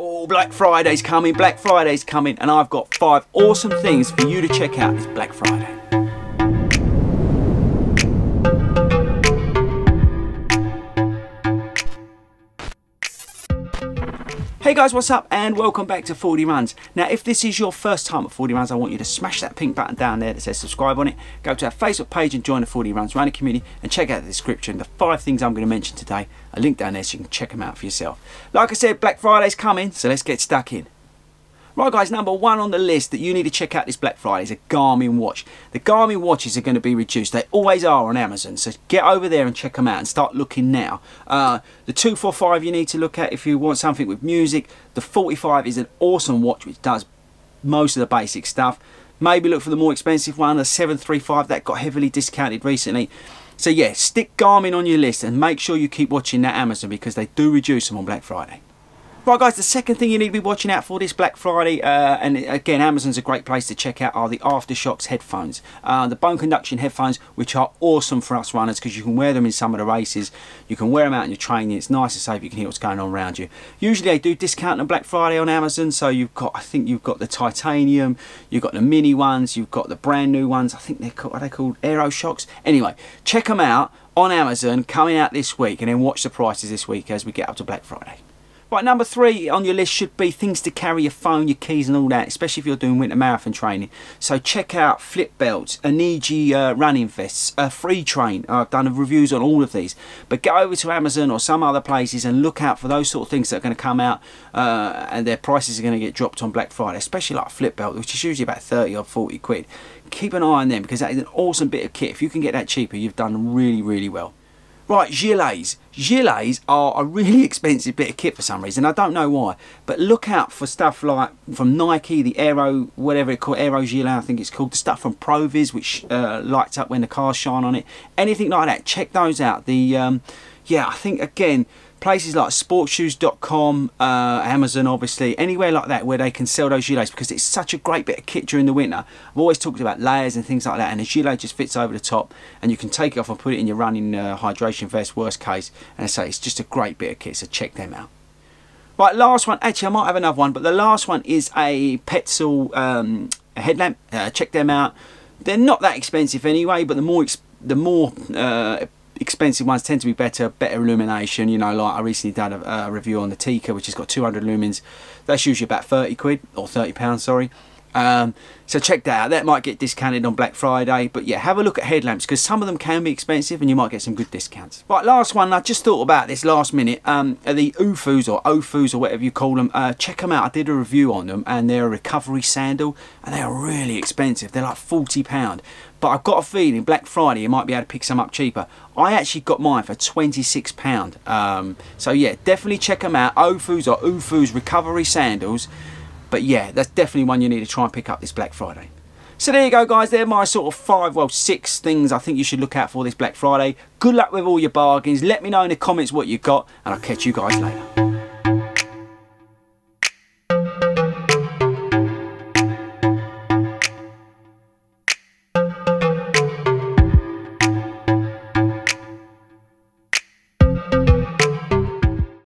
Oh, Black Friday's coming, Black Friday's coming, and I've got 5 awesome things for you to check out this Black Friday. Hey guys, what's up and welcome back to Fordy Runs. Now if this is your first time at Fordy Runs, I want you to smash that pink button down there that says subscribe on it, go to our Facebook page and join the Fordy Runs running community and check out the description. The 5 things I'm going to mention today, a link down there so you can check them out for yourself. Like I said, Black Friday's coming, so let's get stuck in. Right guys, number 1 on the list that you need to check out this Black Friday is a Garmin watch. The Garmin watches are going to be reduced. They always are on Amazon, so get over there and check them out and start looking now. The 245 you need to look at if you want something with music. The 45 is an awesome watch which does most of the basic stuff. Maybe look for the more expensive one, the 735, that got heavily discounted recently. So yeah, stick Garmin on your list and make sure you keep watching that Amazon because they do reduce them on Black Friday. Right guys, the second thing you need to be watching out for this Black Friday, and again Amazon's a great place to check out, are the Aftershokz headphones. The bone conduction headphones, which are awesome for us runners because you can wear them in some of the races, you can wear them out in your training, it's nice and safe, you can hear what's going on around you. Usually they do discount on Black Friday on Amazon, so you've got, I think you've got the titanium, you've got the mini ones, you've got the brand new ones, I think they're called, are they called AeroShocks? Anyway, check them out on Amazon, coming out this week, and then watch the prices this week as we get up to Black Friday. Right, number 3 on your list should be things to carry, your phone, your keys and all that, especially if you're doing winter marathon training. So check out Flip Belt, Aneji running vests, Free Train. I've done reviews on all of these. But go over to Amazon or some other places and look out for those sort of things that are going to come out and their prices are going to get dropped on Black Friday, especially like Flip Belt, which is usually about 30 or 40 quid. Keep an eye on them because that is an awesome bit of kit. If you can get that cheaper, you've done really, really well. Right, gilets. Gilets are a really expensive bit of kit for some reason. I don't know why, but look out for stuff like from Nike, the Aero, whatever it's called, Aero Gilet, I think it's called. The stuff from Proviz, which lights up when the cars shine on it. Anything like that, check those out. The yeah, I think again, places like sportshoes.com, Amazon obviously, anywhere like that where they can sell those gilets because it's such a great bit of kit during the winter. I've always talked about layers and things like that, and the gilet just fits over the top and you can take it off and put it in your running hydration vest, worst case, and I say it's just a great bit of kit, so check them out. Right, last one, actually I might have another one, but the last one is a Petzl headlamp, check them out. They're not that expensive anyway, but the more expensive ones tend to be better illumination, you know, like I recently done a review on the Tika, which has got 200 lumens. That's usually about 30 quid or 30 pounds, sorry. So check that out. That might get discounted on Black Friday, but yeah, have a look at headlamps because some of them can be expensive and you might get some good discounts. Right, last one, I just thought about this last minute, are the Oofos or whatever you call them. Check them out, I did a review on them and they're a recovery sandal and they are really expensive, they're like £40, but I've got a feeling Black Friday you might be able to pick some up cheaper. I actually got mine for £26, so yeah, definitely check them out, Oofos recovery sandals. But yeah, that's definitely one you need to try and pick up this Black Friday. So there you go guys, they're my sort of 5, well 6 things I think you should look out for this Black Friday. Good luck with all your bargains, let me know in the comments what you got, and I'll catch you guys later.